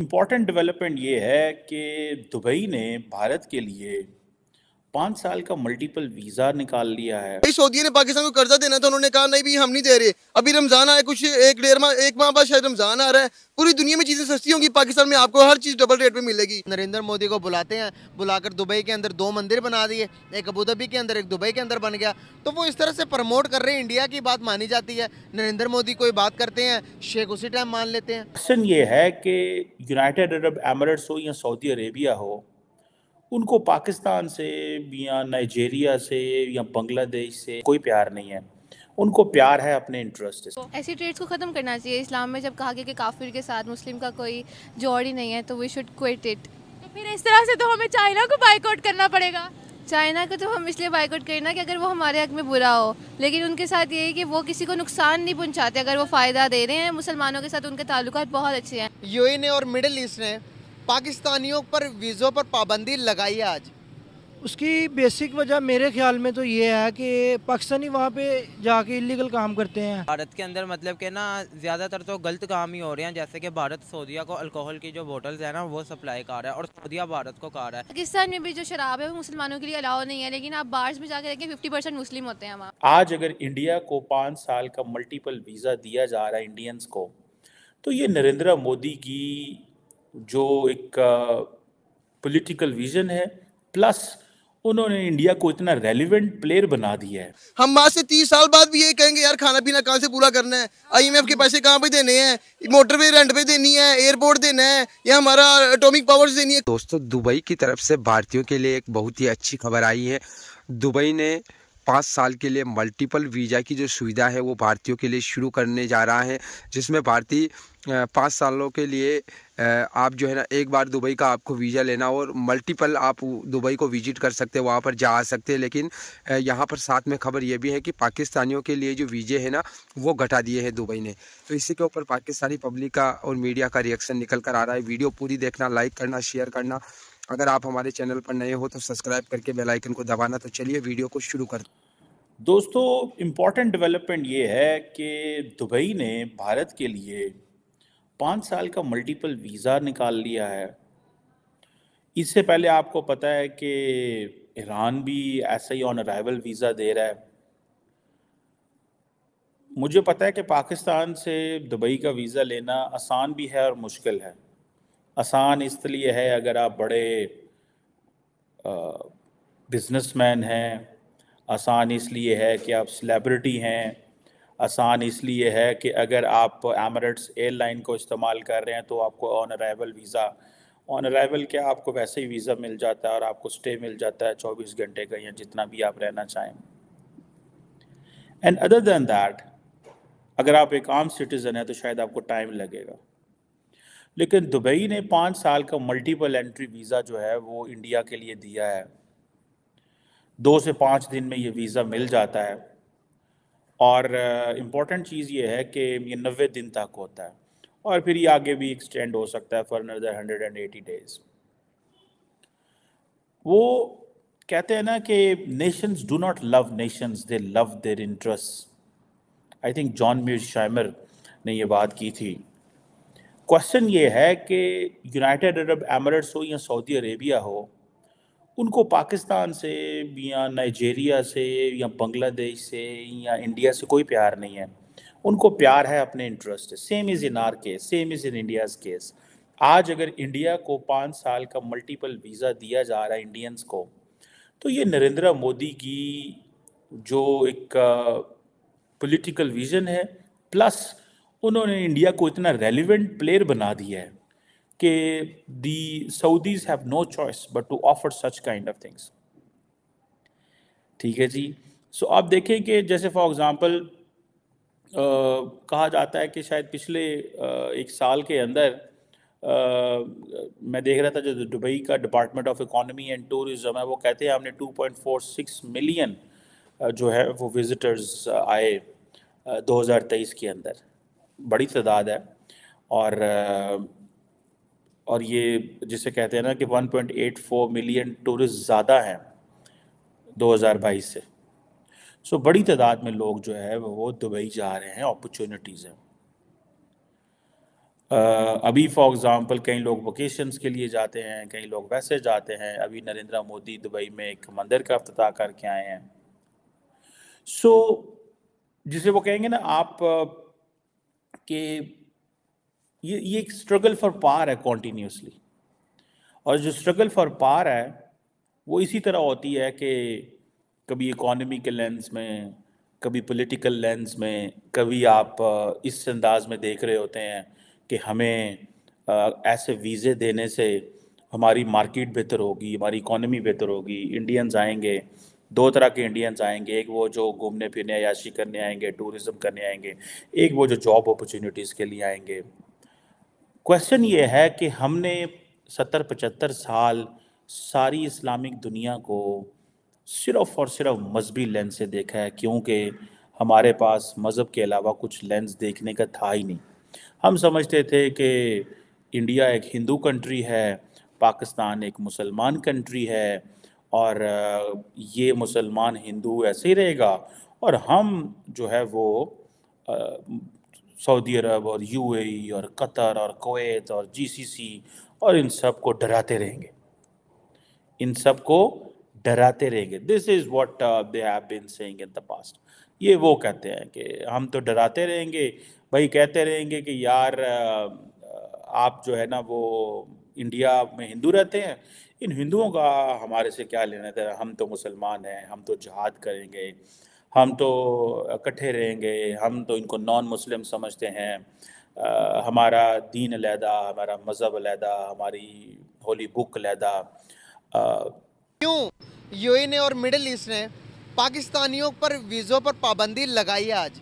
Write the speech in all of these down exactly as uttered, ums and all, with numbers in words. Important development ये है कि दुबई ने भारत के लिए पाँच साल का मल्टीपल वीजा निकाल लिया है। सऊदी ने पाकिस्तान को कर्जा देना था, उन्होंने कहा नहीं भी हम नहीं दे रहे। अभी रमजान आया, कुछ एक डेढ़ माह एक माह बाद शायद रमजान आ रहा है, पूरी दुनिया में चीजें सस्ती होंगी, पाकिस्तान में आपको हर चीज डबल रेट पे मिलेगी। नरेंद्र मोदी को बुलाते हैं, बुलाकर दुबई के अंदर दो मंदिर बना दिए, एक अबू धाबी के अंदर एक दुबई के अंदर बन गया। तो वो इस तरह से प्रमोट कर रहे हैं, इंडिया की बात मानी जाती है। नरेंद्र मोदी कोई बात करते हैं, शेख उसी टाइम मान लेते हैं। क्वेश्चन ये है कि यूनाइटेड अरब एमिरेट्स हो या सऊदी अरेबिया हो, उनको पाकिस्तान से या नाइजेरिया से या बंग्लादेश से कोई प्यार नहीं है, उनको प्यार है अपने इंटरेस्ट से। ऐसी ट्रेड्स को ख़त्म करना चाहिए। इस्लाम में जब कहा गया कि काफिर के साथ मुस्लिम का कोई जोड़ ही नहीं है, तो वी शुड क्विट इट। तो फिर इस तरह से तो हमें चाइना को बायकॉट करना पड़ेगा। चाइना को तो हम इसलिए बायकॉट करें ना कि अगर वो हमारे हक में बुरा हो, लेकिन उनके साथ ये है कि वो किसी को नुकसान नहीं पहुँचाते अगर वो फ़ायदा दे रहे हैं। मुसलमानों के साथ उनके ताल्लुकात बहुत अच्छे हैं। यूएई ने और मिडिल ईस्ट ने पाकिस्तानियों पर वीज़ों पर पाबंदी लगाई है। आज उसकी बेसिक वजह मेरे ख्याल में तो ये है कि पाकिस्तानी वहाँ पे जाके इलीगल काम करते हैं। भारत के अंदर मतलब कि ना ज़्यादातर तो गलत काम ही हो रहे हैं, जैसे कि भारत सऊदीया को अल्कोहल की जो बोतल्स है ना वो सप्लाई कर रहा है और सऊदीया भारत को कर रहा है। पाकिस्तान में भी जो शराब है वो मुसलमानों के लिए अलाउ नहीं है, लेकिन आप बार्स में जाकर देखें फिफ्टी परसेंट मुस्लिम होते हैं वहाँ। आज अगर इंडिया को पाँच साल का मल्टीपल वीज़ा दिया जा रहा है इंडियंस को, तो ये नरेंद्र मोदी की जो एक पॉलिटिकल विजन है, प्लस उन्होंने इंडिया को इतना रेलिवेंट प्लेयर बना दिया है। हम वहाँ से तीस साल बाद भी ये कहेंगे यार खाना पीना कहाँ से पूरा करना है, आईएमएफ के पैसे कहाँ पे देने हैं, मोटरवे रेंट पे देनी है, एयरपोर्ट देना है, या हमारा एटॉमिक पावर्स देनी है। दोस्तों, दुबई की तरफ से भारतीयों के लिए एक बहुत ही अच्छी खबर आई है। दुबई ने पाँच साल के लिए मल्टीपल वीज़ा की जो सुविधा है वो भारतीयों के लिए शुरू करने जा रहा है, जिसमें भारतीय पाँच सालों के लिए आप जो है ना एक बार दुबई का आपको वीज़ा लेना और मल्टीपल आप दुबई को विजिट कर सकते हैं, वहाँ पर जा सकते हैं। लेकिन यहाँ पर साथ में खबर ये भी है कि पाकिस्तानियों के लिए जो वीज़े हैं ना वो घटा दिए हैं दुबई ने। तो इसी के ऊपर पाकिस्तानी पब्लिक का और मीडिया का रिएक्शन निकल कर आ रहा है। वीडियो पूरी देखना, लाइक करना, शेयर करना। अगर आप हमारे चैनल पर नए हो तो सब्सक्राइब करके बेल आइकन को दबाना। तो चलिए वीडियो को शुरू कर। दोस्तों, इम्पॉर्टेंट डेवलपमेंट ये है कि दुबई ने भारत के लिए पाँच साल का मल्टीपल वीज़ा निकाल लिया है। इससे पहले आपको पता है कि ईरान भी ऐसा ही ऑन अराइवल वीज़ा दे रहा है। मुझे पता है कि पाकिस्तान से दुबई का वीज़ा लेना आसान भी है और मुश्किल है। आसान इसलिए है अगर आप बड़े बिजनेसमैन हैं, आसान इसलिए है कि आप सेलिब्रिटी हैं, आसान इसलिए है कि अगर आप एमिरेट्स एयरलाइन को इस्तेमाल कर रहे हैं तो आपको on arrival visa on arrival क्या आपको वैसे ही वीज़ा मिल जाता है और आपको स्टे मिल जाता है चौबीस घंटे का या जितना भी आप रहना चाहें। एंड अदर देन दैट, अगर आप एक आम सिटीज़न हैं तो शायद आपको टाइम लगेगा। लेकिन दुबई ने पाँच साल का मल्टीपल एंट्री वीज़ा जो है वो इंडिया के लिए दिया है। दो से पाँच दिन में ये वीज़ा मिल जाता है और इम्पॉर्टेंट चीज़ ये है कि ये नब्बे दिन तक होता है और फिर ये आगे भी एक्सटेंड हो सकता है for another hundred and eighty days. वो कहते हैं ना कि nations do not love nations, they love their interest. I think John Mearsheimer ने ये बात की थी। क्वेश्चन ये है कि यूनाइटेड अरब एमिरेट्स हो या सऊदी अरेबिया हो, उनको पाकिस्तान से या नाइजेरिया से या बांग्लादेश से या इंडिया से कोई प्यार नहीं है, उनको प्यार है अपने interest. Same is in our case, same is in India's case. आज अगर इंडिया को पाँच साल का मल्टीपल वीज़ा दिया जा रहा है इंडियंस को, तो ये नरेंद्र मोदी की जो एक पॉलिटिकल विजन है, प्लस उन्होंने इंडिया को इतना रेलिवेंट प्लेयर बना दिया है कि the Saudis have no choice but to offer such kind of things. ठीक है जी। सो so, आप देखें कि जैसे फॉर एग्जांपल कहा जाता है कि शायद पिछले आ, एक साल के अंदर आ, मैं देख रहा था जो दुबई का department of economy and tourism है वो कहते हैं हमने two point four six million जो है वो विजिटर्स आए दो हज़ार तेईस के अंदर। बड़ी तादाद है और और ये जिसे कहते हैं ना कि one point eight four million tourist ज़्यादा हैं दो हज़ार बाईस से। सो बड़ी तादाद में लोग जो है वो दुबई जा रहे हैं, अपॉर्चुनिटीज़ हैं। अभी फॉर एग्ज़ाम्पल कई लोग वोकेशंस के लिए जाते हैं, कई लोग वैसे जाते हैं। अभी नरेंद्र मोदी दुबई में एक मंदिर का अफ्ताह करके आए हैं। सो so, जिसे वो कहेंगे ना आप के ये ये एक स्ट्रगल फॉर पावर है कॉन्टीन्यूसली, और जो स्ट्रगल फॉर पावर है वो इसी तरह होती है कि कभी इकोनॉमी के लेंस में, कभी पॉलिटिकल लेंस में, कभी आप इस अंदाज में देख रहे होते हैं कि हमें ऐसे वीज़े देने से हमारी मार्केट बेहतर होगी, हमारी इकोनॉमी बेहतर होगी, इंडियंस आएंगे। दो तरह के इंडियंस आएंगे, एक वो जो घूमने फिरने अयाशी करने आएंगे, टूरिज़म करने आएंगे, एक वो जो जॉब अपॉर्चुनिटीज़ के लिए आएंगे। क्वेश्चन ये है कि हमने सत्तर पचहत्तर साल सारी इस्लामिक दुनिया को सिर्फ और सिर्फ मजहबी लेंस से देखा है, क्योंकि हमारे पास मज़हब के अलावा कुछ लेंस देखने का था ही नहीं। हम समझते थे कि इंडिया एक हिंदू कंट्री है, पाकिस्तान एक मुसलमान कंट्री है, और ये मुसलमान हिंदू ऐसे ही रहेगा, और हम जो है वो सऊदी अरब और यूएई और कतर और कुवैत और जीसीसी और इन सब को डराते रहेंगे, इन सब को डराते रहेंगे। This is what they have been saying in the past. ये वो कहते हैं कि हम तो डराते रहेंगे, भाई कहते रहेंगे कि यार आप जो है ना वो इंडिया में हिंदू रहते हैं, इन हिंदुओं का हमारे से क्या लेना देना, हम तो मुसलमान हैं, हम तो जिहाद करेंगे, हम तो इकट्ठे रहेंगे, हम तो इनको नॉन मुस्लिम समझते हैं, आ, हमारा दीन अलहदा, हमारा मज़हब अलहदा, हमारी होली बुक अलहदा। क्यों यूएई ने और मिडिल ईस्ट ने पाकिस्तानियों पर वीज़ों पर पाबंदी लगाई है आज?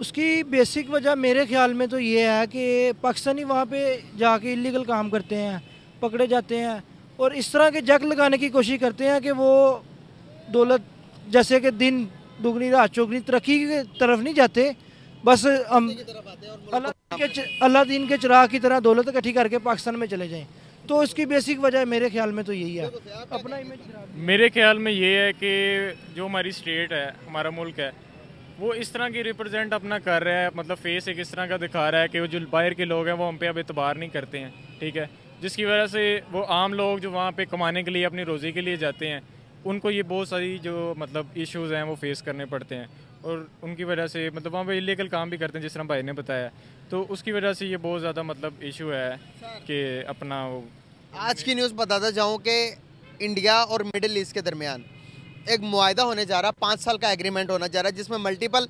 उसकी बेसिक वजह मेरे ख्याल में तो ये है कि पाकिस्तानी वहाँ पे जाके इलीगल काम करते हैं, पकड़े जाते हैं और इस तरह के जग लगाने की कोशिश करते हैं कि वो दौलत जैसे कि दिन दुगनी रात चौगनी तरक्की की तरफ नहीं जाते, बस हम अल्लाह दीन के चिराग की तरह दौलत इकट्ठी करके पाकिस्तान में चले जाएं। तो इसकी बेसिक वजह मेरे ख्याल में तो यही है। अपना इमेज मेरे ख्याल में ये है कि जो हमारी स्टेट है, हमारा मुल्क है, वो इस तरह की रिप्रेजेंट अपना कर रहा है, मतलब फेस एक इस तरह का दिखा रहा है कि वो जो बाहर के लोग हैं वो हम पे अब एतबार नहीं करते हैं, ठीक है, जिसकी वजह से वो आम लोग जो वहाँ पे कमाने के लिए अपनी रोज़ी के लिए जाते हैं उनको ये बहुत सारी जो मतलब इश्यूज़ हैं वो फेस करने पड़ते हैं, और उनकी वजह से मतलब वहाँ पे इलीगल काम भी करते हैं जिस तरह भाई ने बताया, तो उसकी वजह से ये बहुत ज़्यादा मतलब इशू है कि अपना वो। आज की न्यूज़ बताता जाऊँ कि इंडिया और मिडिल ईस्ट के दरमियान एक मुआहदा होने जा रहा है, पाँच साल का एग्रीमेंट होना जा रहा है, जिसमें मल्टीपल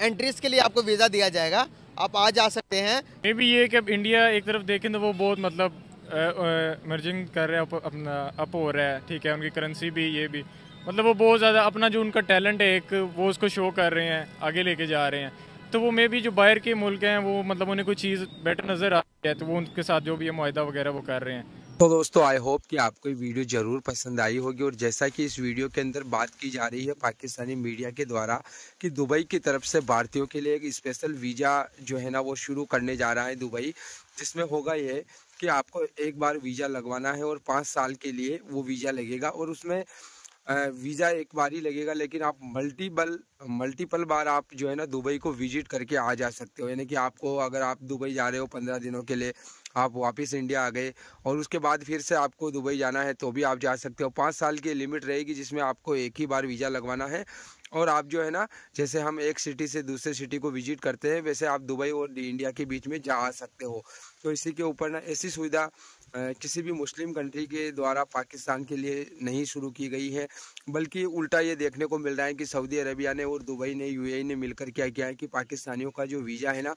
एंट्रीज़ के लिए आपको वीज़ा दिया जाएगा, आप आ जा सकते हैं। मे भी ये कि अब इंडिया एक तरफ देखें तो वो बहुत मतलब मर्जिंग कर रहा है, अपना अप हो रहा है, ठीक है, उनकी करेंसी भी, ये भी, मतलब वो बहुत ज़्यादा अपना जो उनका टैलेंट है एक वो उसको शो कर रहे हैं, आगे लेके जा रहे हैं, तो वो मे भी जो बाहर के मुल्क हैं वो मतलब उन्हें कोई चीज़ बेटर नज़र आ रही है, तो वो उनके साथ जो भी है मुआहदा वगैरह वो कर रहे हैं। तो दोस्तों आई होप कि आपको ये वीडियो ज़रूर पसंद आई होगी, और जैसा कि इस वीडियो के अंदर बात की जा रही है पाकिस्तानी मीडिया के द्वारा कि दुबई की तरफ से भारतीयों के लिए एक स्पेशल वीज़ा जो है ना वो शुरू करने जा रहा है दुबई, जिसमें होगा ये कि आपको एक बार वीज़ा लगवाना है और पाँच साल के लिए वो वीज़ा लगेगा, और उसमें वीज़ा एक बार ही लगेगा, लेकिन आप मल्टीपल मल्टीपल बार आप जो है ना दुबई को विजिट करके आ जा सकते हो, यानी कि आपको अगर आप दुबई जा रहे हो पंद्रह दिनों के लिए, आप वापस इंडिया आ गए और उसके बाद फिर से आपको दुबई जाना है तो भी आप जा सकते हो। पाँच साल की लिमिट रहेगी जिसमें आपको एक ही बार वीज़ा लगवाना है, और आप जो है ना जैसे हम एक सिटी से दूसरे सिटी को विजिट करते हैं वैसे आप दुबई और इंडिया के बीच में जा सकते हो। तो इसी के ऊपर ना ऐसी सुविधा किसी भी मुस्लिम कंट्री के द्वारा पाकिस्तान के लिए नहीं शुरू की गई है, बल्कि उल्टा ये देखने को मिल रहा है कि सऊदी अरेबिया ने और दुबई ने यूएई ने मिलकर क्या किया है कि पाकिस्तानियों का जो वीज़ा है ना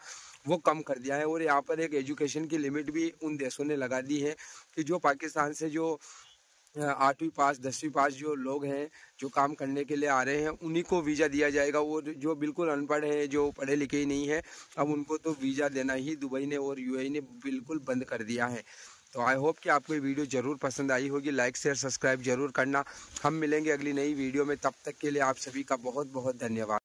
वो कम कर दिया है, और यहाँ पर एक एजुकेशन की लिमिट भी उन देशों ने लगा दी है कि जो पाकिस्तान से जो आठवीं पास दसवीं पास जो लोग हैं जो काम करने के लिए आ रहे हैं उन्हीं को वीज़ा दिया जाएगा, और जो बिल्कुल अनपढ़ हैं जो पढ़े लिखे ही नहीं है अब उनको तो वीज़ा देना ही दुबई ने और यूएई ने बिल्कुल बंद कर दिया है। तो आई होप कि आपको ये वीडियो ज़रूर पसंद आई होगी, लाइक शेयर सब्सक्राइब ज़रूर करना। हम मिलेंगे अगली नई वीडियो में, तब तक के लिए आप सभी का बहुत बहुत धन्यवाद।